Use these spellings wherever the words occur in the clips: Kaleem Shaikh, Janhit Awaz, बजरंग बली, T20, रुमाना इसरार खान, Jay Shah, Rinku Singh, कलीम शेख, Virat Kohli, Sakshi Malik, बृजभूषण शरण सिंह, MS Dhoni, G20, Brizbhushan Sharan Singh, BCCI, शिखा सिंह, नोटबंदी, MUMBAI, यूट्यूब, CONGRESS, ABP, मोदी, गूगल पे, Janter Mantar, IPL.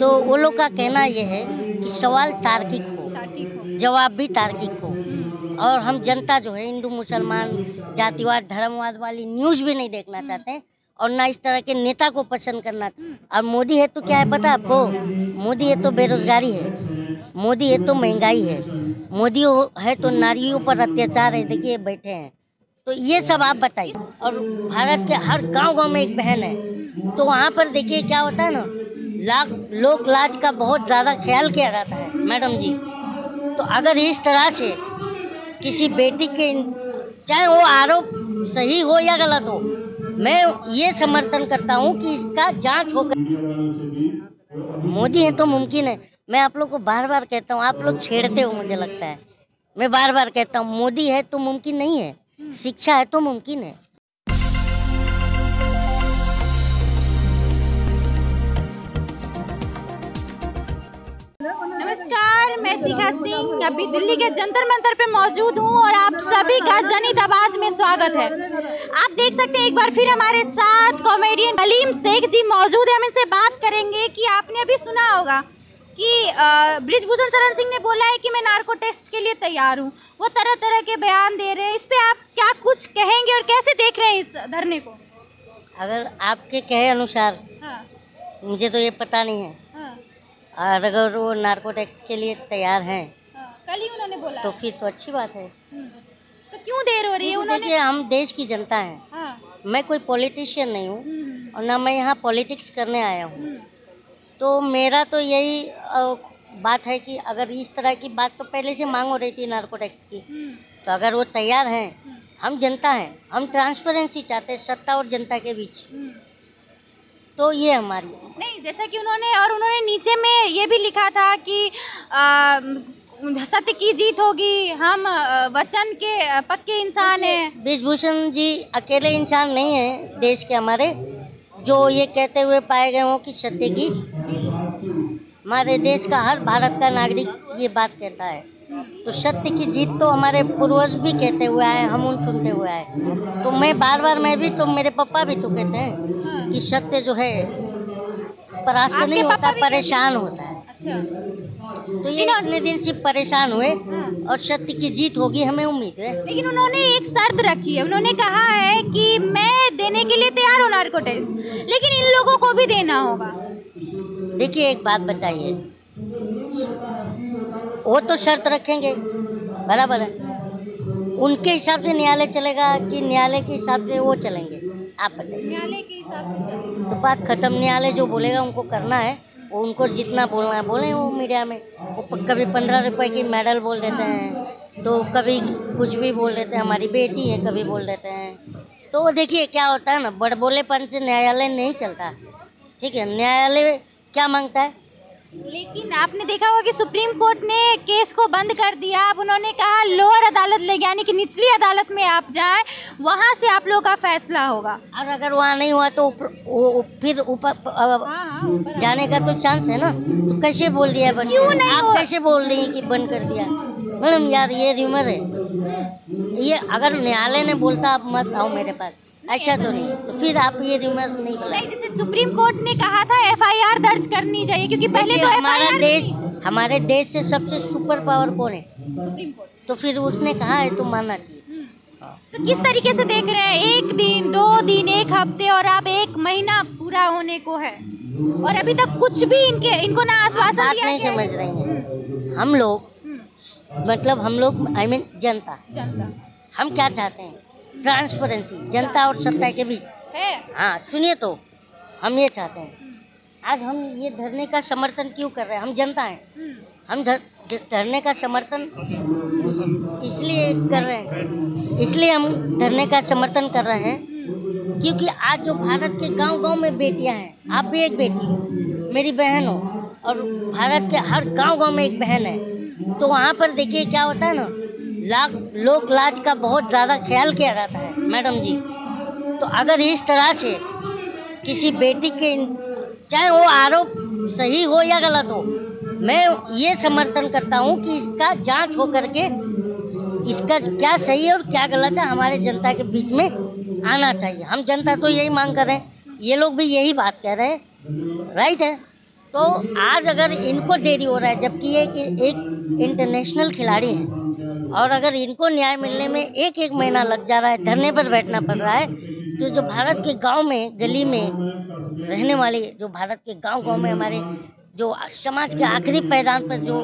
तो वो लोग का कहना ये है कि सवाल तार्किक हो, जवाब भी तार्किक हो, और हम जनता जो है हिंदू मुसलमान जातिवाद धर्मवाद वाली न्यूज़ भी नहीं देखना चाहते हैं और ना इस तरह के नेता को पसंद करना। और मोदी है तो क्या है पता आपको, मोदी है तो बेरोजगारी है, मोदी है तो महंगाई है, मोदी है तो नारियों पर अत्याचार है। देखिए बैठे हैं तो ये सब आप बताइए। और भारत के हर गांव-गांव में एक बहन है तो वहाँ पर देखिए क्या होता है ना, लोक लाज का बहुत ज़्यादा ख्याल किया जाता है मैडम जी। तो अगर इस तरह से किसी बेटी के, चाहे वो आरोप सही हो या गलत हो, मैं ये समर्थन करता हूँ कि इसका जांच होकर मोदी है तो मुमकिन है। मैं आप लोग को बार बार कहता हूँ, आप लोग छेड़ते हो मुझे लगता है। मैं बार बार कहता हूँ मोदी है तो मुमकिन नहीं है, शिक्षा है तो मुमकिन है। नमस्कार, मैं शिखा सिंह अभी दिल्ली के जंतर मंतर पे मौजूद हूँ और आप सभी का जनहित आवाज में स्वागत है। आप देख सकते हैं एक बार फिर हमारे साथ कॉमेडियन कलीम शेख जी मौजूद है। हम इनसे बात करेंगे कि आपने अभी सुना होगा कि बृजभूषण शरण सिंह ने बोला है कि मैं नार्को टेस्ट के लिए तैयार हूँ। वो तरह तरह के बयान दे रहे हैं, इस पे आप क्या कुछ कहेंगे और कैसे देख रहे हैं इस धरने को? अगर आपके कहे अनुसार हाँ। मुझे तो ये पता नहीं है हाँ। और अगर वो नार्को टेस्ट के लिए तैयार हैं हाँ। कल ही उन्होंने बोला तो फिर तो अच्छी बात है। तो क्यों देर हो रही है? उन्होंने, हम देश की जनता है हाँ। मैं कोई पॉलिटिशियन नहीं हूँ और ना मैं यहाँ पॉलिटिक्स करने आया हूँ। तो मेरा तो यही बात है कि अगर इस तरह की बात तो पहले से मांग हो रही थी नार्को टैक्स की, तो अगर वो तैयार हैं, हम जनता हैं, हम ट्रांसपेरेंसी चाहते हैं सत्ता और जनता के बीच, तो ये हमारी नहीं। जैसा कि उन्होंने, और उन्होंने नीचे में ये भी लिखा था कि सत्य की जीत होगी, हम वचन के पक्के इंसान हैं। बृजभूषण जी अकेले इंसान नहीं हैं देश के, हमारे जो ये कहते हुए पाए गए हों कि सत्य की, हमारे देश का हर भारत का नागरिक ये बात कहता है। तो सत्य की जीत तो हमारे पूर्वज भी कहते हुए आए, हम उन सुनते हुए आए। तो मैं बार बार, मैं भी तो, मेरे पापा भी तो कहते हैं कि सत्य जो है परास्त नहीं होता, परेशान होता है। तो ये अपने दिन से परेशान हुए और सत्य की जीत होगी, हमें उम्मीद है। लेकिन उन्होंने एक शर्त रखी है, उन्होंने कहा है कि मैं देने के लिए तैयार हूँ नार्को टेस्ट, लेकिन इन लोगों को भी देना होगा। देखिए एक बात बताइए, वो तो शर्त रखेंगे, बराबर है, उनके हिसाब से न्यायालय चलेगा कि न्यायालय के हिसाब से वो चलेंगे? आप बताइए। न्यायालय के हिसाब से तो बात खत्म, न्यायालय जो बोलेगा उनको करना है, वो उनको जितना बोलना है बोले। वो मीडिया में वो कभी 15 रुपए की मेडल बोल देते हैं, तो कभी कुछ भी बोल देते हैं, हमारी बेटी है कभी बोल देते हैं। तो देखिए क्या होता है ना, बड़बोलेपन से न्यायालय नहीं चलता, ठीक है? न्यायालय क्या मांगता है? लेकिन आपने देखा होगा कि सुप्रीम कोर्ट ने केस को बंद कर दिया। अब उन्होंने कहा लोअर अदालत ले, यानी कि निचली अदालत में आप जाएं, वहाँ से आप लोगों का फैसला होगा। और अगर वहाँ नहीं हुआ तो फिर ऊपर जाने का तो चांस है ना। तो कैसे बोल दिया बंद? क्यों नहीं आप कैसे बोल रही कि बंद कर दिया? मैडम यार ये रूमर है, ये अगर न्यायालय ने बोलता आप मत आओ मेरे पास, अच्छा तो नहीं, तो फिर आप ये रूमर नहीं बनाए। जैसे सुप्रीम कोर्ट ने कहा था FIR दर्ज करनी चाहिए, क्योंकि पहले तो हमारे देश से सबसे सुपर पावर कौन है? Supreme court. तो फिर उसने कहा है तो मानना चाहिए। तो किस तरीके से देख रहे हैं, 1 दिन 2 दिन 1 हफ्ते और अब 1 महीना पूरा होने को है और अभी तक कुछ भी इनको ना आश्वासन दिया नहीं, समझ रही है? हम लोग मतलब आई मीन जनता हम क्या चाहते हैं? ट्रांसपेरेंसी जनता और सत्ता के बीच है। हाँ सुनिए, तो हम ये चाहते हैं। आज हम ये धरने का समर्थन क्यों कर रहे हैं? हम जनता हैं, हम धरने का समर्थन इसलिए कर रहे हैं, इसलिए हम धरने का समर्थन कर रहे हैं क्योंकि आज जो भारत के गांव-गांव में बेटियां हैं, आप भी एक बेटी मेरी बहन हो और भारत के हर गांव-गांव में एक बहन है, तो वहाँ पर देखिए क्या होता है ना, लोक लाज का बहुत ज़्यादा ख्याल किया जाता है मैडम जी। तो अगर इस तरह से किसी बेटी के, चाहे वो आरोप सही हो या गलत हो, मैं ये समर्थन करता हूँ कि इसका जांच हो करके इसका क्या सही है और क्या गलत है हमारे जनता के बीच में आना चाहिए। हम जनता तो यही मांग कर रहे हैं, ये लोग भी यही बात कह रहे हैं, राइट है? तो आज अगर इनको देरी हो रहा है, जबकि ये एक इंटरनेशनल खिलाड़ी है, और अगर इनको न्याय मिलने में एक एक महीना लग जा रहा है, धरने पर बैठना पड़ रहा है, तो जो भारत के गांव में, गली में रहने वाले, जो भारत के गांव-गांव में हमारे जो समाज के आखिरी पैदान पर जो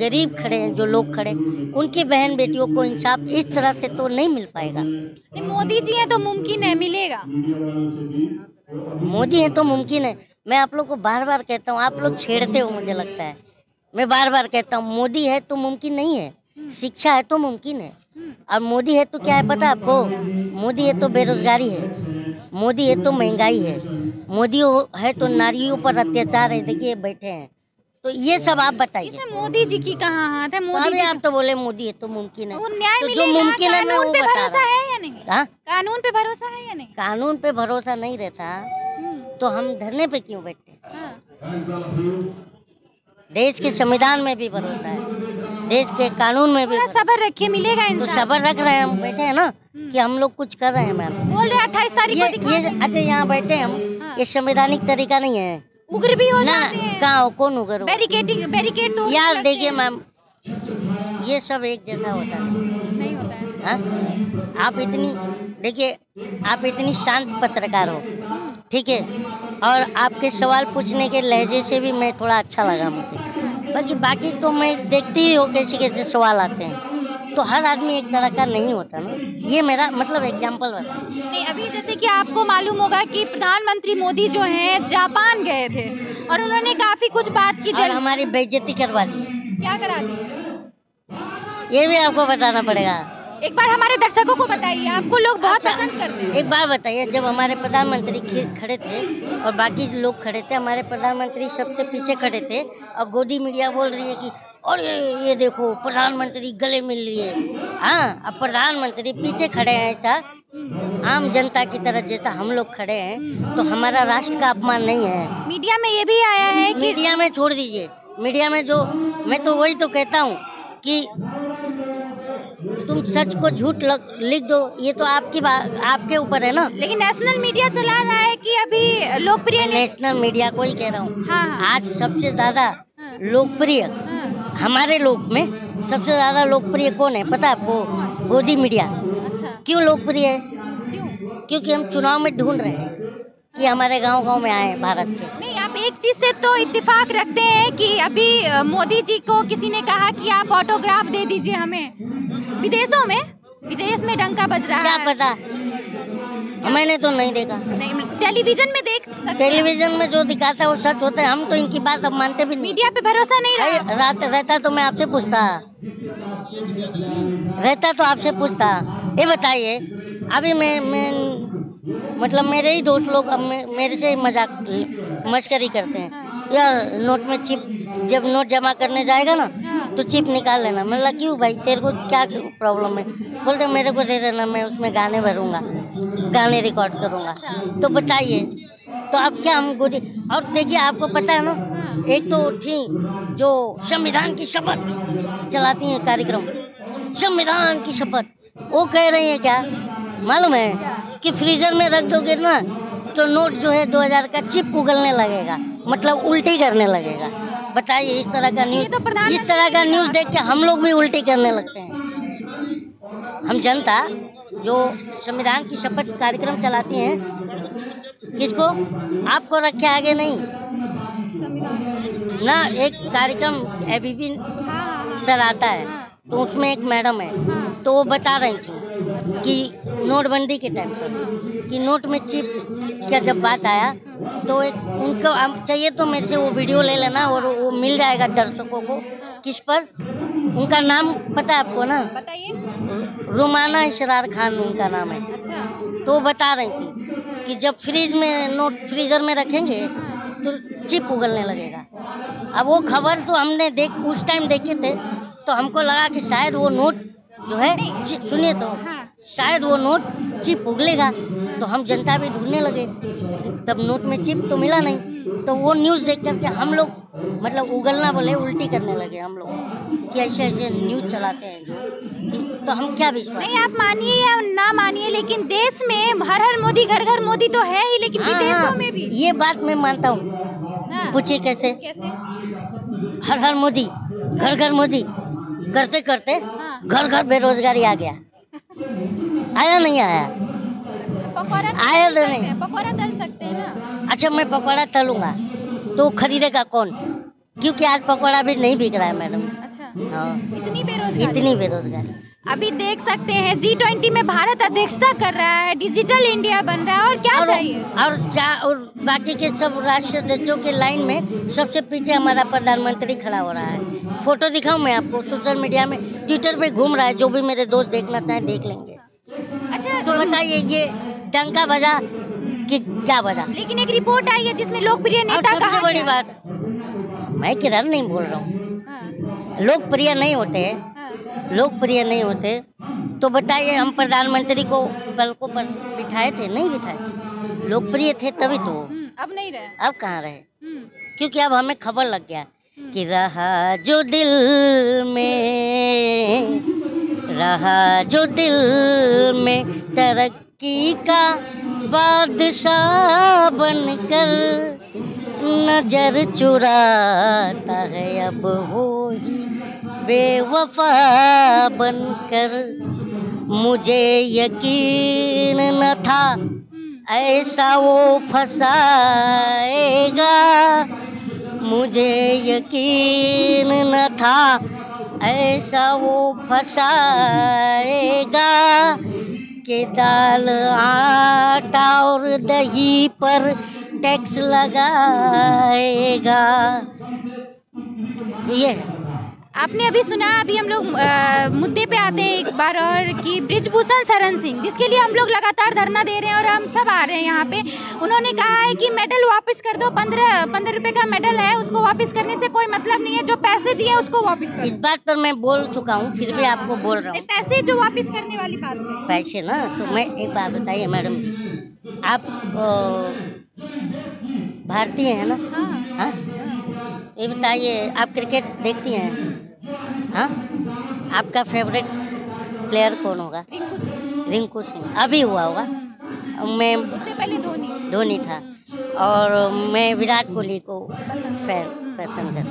गरीब खड़े हैं, जो लोग खड़े हैं, उनकी बहन बेटियों को इंसाफ इस तरह से तो नहीं मिल पाएगा। मोदी जी हैं तो मुमकिन है मिलेगा, मोदी हैं तो मुमकिन है। मैं आप लोग को बार बार कहता हूँ, आप लोग छेड़ते हो, मुझे लगता है। मैं बार बार कहता हूँ, मोदी है तो मुमकिन नहीं है, शिक्षा है तो मुमकिन है। और मोदी है तो क्या है पता आपको? मोदी है तो बेरोजगारी है, मोदी है तो महंगाई है, मोदी है तो नारियों पर अत्याचार है। देखिए बैठे हैं, तो ये सब आप बताइए, मोदी जी की कहाँ हाथ है? मोदी जी आप तो बोले मुमकिन है तो मुमकिन है, जो मुमकिन है मैं वो बता रहा हूँ। कानून पे भरोसा है या नहीं? कानून पे भरोसा नहीं रहता तो हम धरने पे क्यों बैठते? देश के संविधान में भी भरोसा है, देश के कानून में भी। सबर रखिए, मिलेगा इंसान। तो सबर रख रहे हैं हम, बैठे हैं ना कि हम लोग कुछ कर रहे हैं। मैम बोल रहे 28 तारीख को ये, अच्छा यहाँ बैठे हैं हम, ये संवैधानिक तरीका नहीं है। उग्र भी हो जाते हैं ना, कौन उग्र हो? बैरिकेड तो यार देखिए मैम, ये सब एक जैसा होता है, नहीं होता है। आप इतनी, देखिए आप इतनी शांत पत्रकार हो, ठीक है, और आपके सवाल पूछने के लहजे से भी मैं थोड़ा अच्छा लगा मुझे। बाकी तो मैं देखती ही हूँ कैसे कैसे सवाल आते हैं, तो हर आदमी एक तरह का नहीं होता ना। ये मेरा मतलब एग्जाम्पल बता। नहीं, अभी जैसे कि आपको मालूम होगा कि प्रधानमंत्री मोदी जो हैं जापान गए थे और उन्होंने काफ़ी कुछ बात की, हमारी बेइज्जती करवा दी। क्या करा दी ये भी आपको बताना पड़ेगा। एक बार हमारे दर्शकों को बताइए, आपको लोग बहुत पसंद करते हैं। एक बार बताइए, जब हमारे प्रधानमंत्री खड़े थे और बाकी लोग खड़े थे, हमारे प्रधानमंत्री सबसे पीछे खड़े थे, और गोदी मीडिया बोल रही है कि और ये देखो प्रधानमंत्री गले मिल रही है। हाँ, अब प्रधानमंत्री पीछे खड़े हैं, ऐसा आम जनता की तरह जैसा हम लोग खड़े हैं, तो हमारा राष्ट्र का अपमान नहीं है। मीडिया में ये भी आया है कि मीडिया में छोड़ दीजिए, मीडिया में जो, मैं तो वही तो कहता हूँ कि तुम सच को झूठ लिख दो, ये तो आपकी बात, आपके ऊपर है ना। लेकिन नेशनल मीडिया चला रहा है कि अभी लोकप्रिय नेशनल मीडिया को ही कह रहा हूँ। हाँ। आज सबसे ज्यादा लोकप्रिय, हमारे लोक में सबसे ज्यादा लोकप्रिय कौन है पता आपको? गोदी मीडिया। अच्छा। क्यों लोकप्रिय है? क्योंकि हम चुनाव में ढूंढ रहे हैं कि हमारे गांव-गांव में आए भारत के। नहीं, आप एक चीज से तो इत्तेफाक रखते हैं कि अभी मोदी जी को किसी ने कहा कि आप ऑटोग्राफ दे दीजिए हमें, विदेशों में, विदेश में डंका बज रहा है। क्या पता, मैंने तो नहीं देखा। नहीं, टेलीविजन में देख सकते, टेलीविजन में जो दिखाता है वो सच होता है। हम तो इनकी बात अब मानते भी नहीं। मीडिया पे भरोसा नहीं रहा। रहता तो मैं आपसे पूछता, रहता तो आपसे पूछता। ये बताइए, अभी मैं मतलब मेरे ही दोस्त लोग अब मेरे से मजाक मस्करी करते हैं, यार नोट में चिप, जब नोट जमा करने जाएगा ना तो चिप निकाल लेना। मतलब क्यों भाई, तेरे को क्या प्रॉब्लम है? बोलते मेरे को दे देना, मैं उसमें गाने भरूंगा, गाने रिकॉर्ड करूंगा। तो बताइए, तो अब क्या हम गोदी? और देखिए आपको पता है ना, एक तो थी जो संविधान की शपथ चलाती है कार्यक्रम, संविधान की शपथ, वो कह रही है क्या मालूम है कि फ्रीजर में रख दोगे ना तो नोट जो है 2000 का चिप उगलने लगेगा, मतलब उल्टी करने लगेगा। बताइए, इस तरह का न्यूज, तो इस तरह का न्यूज देख के हम लोग भी उल्टी करने लगते हैं। हम जनता जो संविधान की शपथ कार्यक्रम चलाती हैं, किसको? आपको रखे आगे नहीं ना। एक कार्यक्रम ABP पर आता है, तो उसमें एक मैडम है, तो वो बता रही थी कि नोटबंदी के टाइम पर कि नोट में चिप क्या जब बात आया तो एक उनको चाहिए तो मेरे से वो वीडियो ले लेना और वो मिल जाएगा दर्शकों को। किस पर? उनका नाम पता है आपको ना? बताइए। रुमाना इसरार खान उनका नाम है। अच्छा। तो बता रही थी कि जब फ्रीज में नोट फ्रीजर में रखेंगे तो चिप उगलने लगेगा। अब वो खबर तो हमने उस टाइम देखे थे, तो हमको लगा कि शायद वो नोट जो है, सुनिए तो, शायद वो नोट चिप उगलेगा, तो हम जनता भी ढूंढने लगे। तब नोट में चिप तो मिला नहीं, तो वो न्यूज़ देख करके हम लोग मतलब उगलना बोले उल्टी करने लगे हम लोग कि ऐसे ऐसे न्यूज़ चलाते हैं जो, तो हम क्या विश्वास। नहीं, आप मानिए या ना मानिए, लेकिन देश में हर हर मोदी, घर घर मोदी तो है ही, लेकिन विदेशों में भी। ये बात मैं मानता हूँ, पूछिए कैसे, हर हर मोदी, घर घर मोदी करते करते घर घर बेरोजगारी आ गया। आया नहीं आया? पकौड़ा आया तो नहीं? पकौड़ा तल सकते हैं ना। अच्छा मैं पकौड़ा तलूंगा तो खरीदेगा कौन, क्योंकि आज पकौड़ा भी नहीं बिक रहा है मैडम। अच्छा, इतनी बेरोजगारी अभी देख सकते हैं। G20 में भारत अध्यक्षता कर रहा है, डिजिटल इंडिया बन रहा है और क्या चाहिए। और बाकी के सब राष्ट्र देशों के लाइन में सबसे पीछे हमारा प्रधानमंत्री खड़ा हो रहा है। फोटो दिखाऊं मैं आपको, सोशल मीडिया में ट्विटर पे घूम रहा है, जो भी मेरे दोस्त देखना चाहे देख लेंगे। अच्छा तो बताइए ये डंका बजा कि क्या बजा। लेकिन एक रिपोर्ट आई है जिसमें लोकप्रिय नेता का, सबसे बड़ी बात मैं किरण नहीं बोल रहा हूँ, लोकप्रिय नहीं होते हैं, लोकप्रिय नहीं होते तो बताइए हम प्रधानमंत्री को पल को पर बिठाए थे, नहीं बिठाए, लोकप्रिय थे तभी तो। अब नहीं रहे, अब कहाँ रहे, क्योंकि अब हमें खबर लग गया कि रहा जो दिल में तरक्की का बादशाह बनकर नजर चुराता है, अब हो ही बेवफा बनकर। मुझे यकीन न था ऐसा वो फंसाएगा, मुझे यकीन न था ऐसा वो फंसाएगा कि दाल आटा और दही पर टैक्स लगाएगा। ये आपने अभी सुना। अभी हम लोग मुद्दे पे आते हैं एक बार और कि बृजभूषण शरण सिंह, जिसके लिए हम लोग लगातार धरना दे रहे हैं और हम सब आ रहे हैं यहाँ पे, उन्होंने कहा है कि मेडल वापस कर दो। 15 रुपए का मेडल है, उसको वापस करने से कोई मतलब नहीं है, जो पैसे दिए उसको वापस कर। इस बात पर मैं बोल चुका हूँ, फिर भी आपको बोल रहा हूँ। पैसे जो वापस करने वाली बात है, पैसे ना, तो मैं एक बात बताइए मैडम, आप भारतीय है ना? हाँ, ये बताइए आप क्रिकेट देखती हैं? हाँ, आपका फेवरेट प्लेयर कौन होगा? रिंकू सिंह। अभी हुआ होगा, मैं उससे पहले धोनी था, और मैं विराट कोहली को पसंद करता।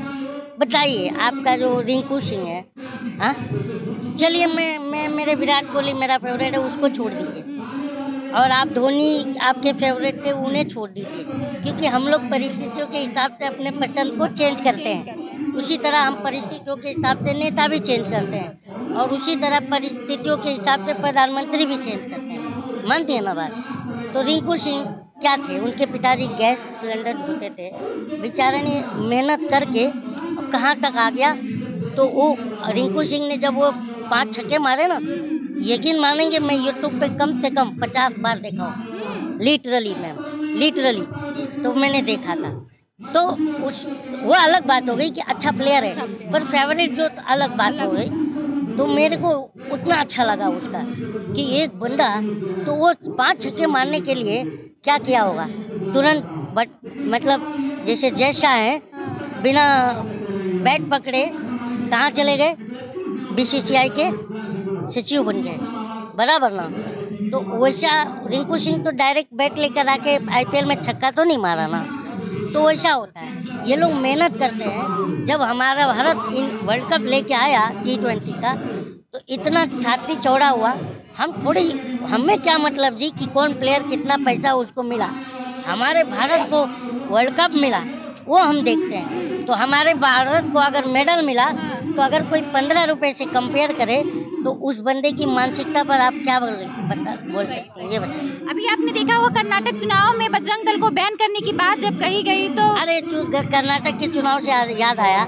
बताइए आपका जो रिंकू सिंह है, हाँ चलिए मैं मेरे विराट कोहली मेरा फेवरेट है, उसको छोड़ दीजिए, और आप धोनी आपके फेवरेट थे, उन्हें छोड़ दीजिए, क्योंकि हम लोग परिस्थितियों के हिसाब से अपने पसंद को चेंज करते हैं। उसी तरह हम परिस्थितियों के हिसाब से नेता भी चेंज करते हैं, और उसी तरह परिस्थितियों के हिसाब से प्रधानमंत्री भी चेंज करते हैं, मानते हैं ना बात। तो रिंकू सिंह क्या थे, उनके पिताजी गैस सिलेंडर ढूंढते थे, बेचारे ने मेहनत करके कहाँ तक आ गया। तो वो रिंकू सिंह ने जब वो 5 छक्के मारे ना, यकीन मानेंगे मैं यूट्यूब पर कम से कम 50 बार देखा हूँ, लिटरली मैम, लिटरली तो मैंने देखा था। तो उस वो अलग बात हो गई कि अच्छा प्लेयर है, पर फेवरेट जो अलग बात हो गई। तो मेरे को उतना अच्छा लगा उसका कि एक बंदा तो वो 5 छक्के मारने के लिए क्या किया होगा, तुरंत मतलब जैसे जय शाह हैं, बिना बैट पकड़े कहाँ चले गए, BCCI के सचिव बन गए, बराबर ना। तो वैसा रिंकू सिंह तो डायरेक्ट बैट लेकर आके IPL में छक्का तो नहीं मारा ना। तो वैसा होता है, ये लोग मेहनत करते हैं। जब हमारा भारत इन वर्ल्ड कप लेके आया T20 का, तो इतना छाती चौड़ा हुआ, हमें क्या मतलब जी कि कौन प्लेयर कितना पैसा उसको मिला, हमारे भारत को वर्ल्ड कप मिला वो हम देखते हैं। तो हमारे भारत को अगर मेडल मिला तो अगर कोई 15 रुपये से कंपेयर करे तो उस बंदे की मानसिकता पर आप क्या बोल सकते हैं, ये बताइए। अभी आपने देखा हुआ कर्नाटक चुनाव में बजरंग दल को बैन करने की बात जब कही गई तो, अरे कर्नाटक के चुनाव से याद आया,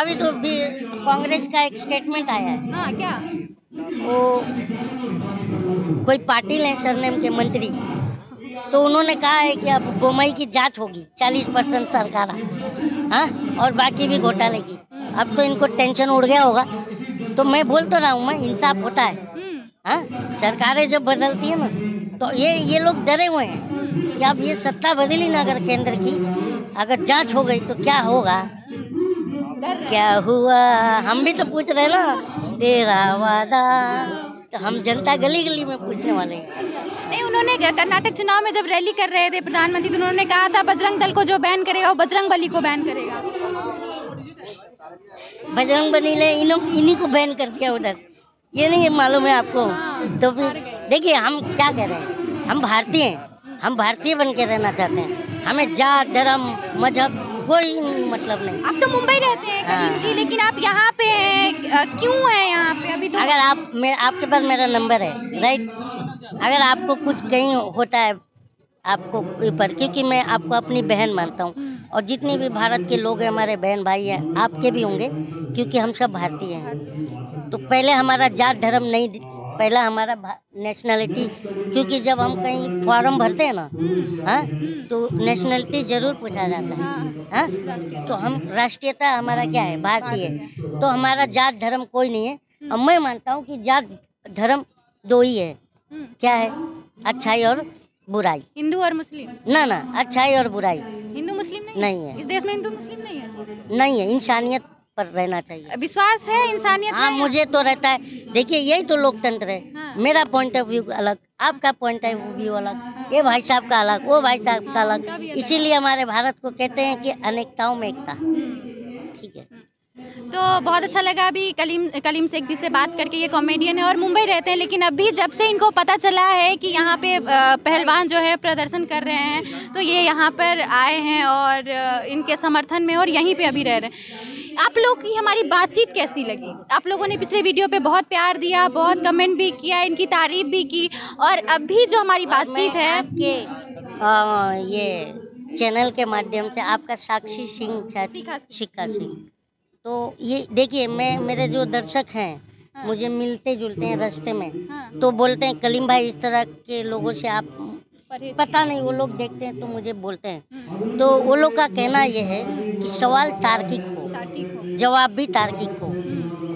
अभी तो कांग्रेस का एक स्टेटमेंट आया है। हाँ, क्या वो कोई पाटिल है सरनेम के मंत्री, तो उन्होंने कहा है कि अब गोमाई की जाँच होगी, 40% सरकार, हाँ, और बाकी भी घोटाले की। अब तो इनको टेंशन उड़ गया होगा। तो मैं बोल तो रहा हूँ मैं, इंसाफ होता है, हाँ, सरकारें जब बदलती है ना, तो ये लोग डरे हुए हैं कि अब ये सत्ता बदली ना, अगर केंद्र की अगर जांच हो गई तो क्या होगा, क्या हुआ। हम भी तो पूछ रहे ना, तेरा वादा, तो हम जनता गली गली में पूछने वाले हैं। नहीं, उन्होंने कर्नाटक चुनाव में जब रैली कर रहे थे प्रधानमंत्री, तो उन्होंने कहा था बजरंग दल को जो बैन करेगा वो बजरंग बली को बैन करेगा। बजरंग बली ने इन्हीं को बैन कर दिया उधर, ये नहीं मालूम है आपको? तो फिर देखिए हम क्या कह रहे हैं, हम भारतीय हैं, हम भारतीय बन के रहना चाहते हैं, हमें जात धर्म मजहब कोई मतलब नहीं। आप तो मुंबई रहते हैं कलीम जी, लेकिन आप यहाँ पे हैं, क्यों है यहाँ पे अभी? तो अगर आप आपके पास मेरा नंबर है राइट, अगर आपको कुछ कहीं होता है आपको ऊपर, क्योंकि मैं आपको अपनी बहन मानता हूँ और जितने भी भारत के लोग हैं हमारे बहन भाई हैं, आपके भी होंगे क्योंकि हम सब भारतीय हैं। तो पहले हमारा जात धर्म नहीं, पहला हमारा नेशनलिटी, क्योंकि जब हम कहीं फॉर्म भरते हैं ना, हाँ, तो नेशनलिटी जरूर पूछा जाता है, हाँ, तो हम राष्ट्रीयता हमारा क्या है, भारतीय है, तो हमारा जात धर्म कोई नहीं है। और मैं मानता हूँ कि जात धर्म दो ही है, क्या है, अच्छाई और बुराई, हिंदू और मुस्लिम, ना ना, अच्छाई और बुराई, हिंदू मुस्लिम नहीं है इस देश में, हिंदू मुस्लिम नहीं है, नहीं है, इंसानियत पर रहना चाहिए। विश्वास है इंसानियत? हाँ मुझे तो रहता है, देखिए यही तो लोकतंत्र है। हाँ। मेरा पॉइंट ऑफ व्यू अलग, आपका पॉइंट ऑफ व्यू अलग, हाँ। ये भाई साहब का अलग, वो भाई साहब का अलग, इसीलिए हमारे भारत को कहते हैं कि अनेकताओं में एकता। ठीक है, तो बहुत अच्छा लगा अभी कलीम शेख जी से बात करके। ये कॉमेडियन है और मुंबई रहते हैं, लेकिन अभी जब से इनको पता चला है कि यहाँ पे पहलवान जो है प्रदर्शन कर रहे हैं, तो ये यहाँ पर आए हैं और इनके समर्थन में, और यहीं पे अभी रह रहे हैं। आप लोग की हमारी बातचीत कैसी लगी? आप लोगों ने पिछले वीडियो पे बहुत प्यार दिया, बहुत कमेंट भी किया, इनकी तारीफ भी की, और अभी जो हमारी बातचीत है ये चैनल के माध्यम से आपका साक्षी सिंह, शिखा सिंह, तो ये देखिए मैं, मेरे जो दर्शक हैं, हाँ, मुझे मिलते जुलते हैं रास्ते में, हाँ, तो बोलते हैं कलीम भाई इस तरह के लोगों से आप पता नहीं, वो लोग देखते हैं तो मुझे बोलते हैं, तो वो लोग का कहना ये है कि सवाल तार्किक हो, जवाब भी तार्किक हो,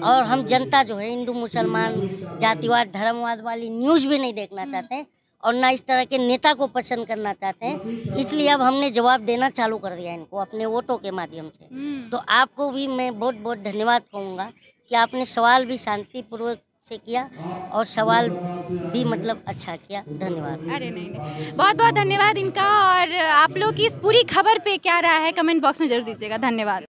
और हम जनता जो है हिंदू मुसलमान जातिवाद धर्मवाद वाली न्यूज़ भी नहीं देखना चाहते हैं और ना इस तरह के नेता को पसंद करना चाहते हैं, इसलिए अब हमने जवाब देना चालू कर दिया इनको अपने वोटों के माध्यम से। तो आपको भी मैं बहुत बहुत धन्यवाद कहूँगा कि आपने सवाल भी शांतिपूर्वक से किया और सवाल भी मतलब अच्छा किया, धन्यवाद। अरे नहीं नहीं, बहुत बहुत धन्यवाद इनका। और आप लोग की इस पूरी खबर पे क्या राय है कमेंट बॉक्स में जरूर दीजिएगा। धन्यवाद।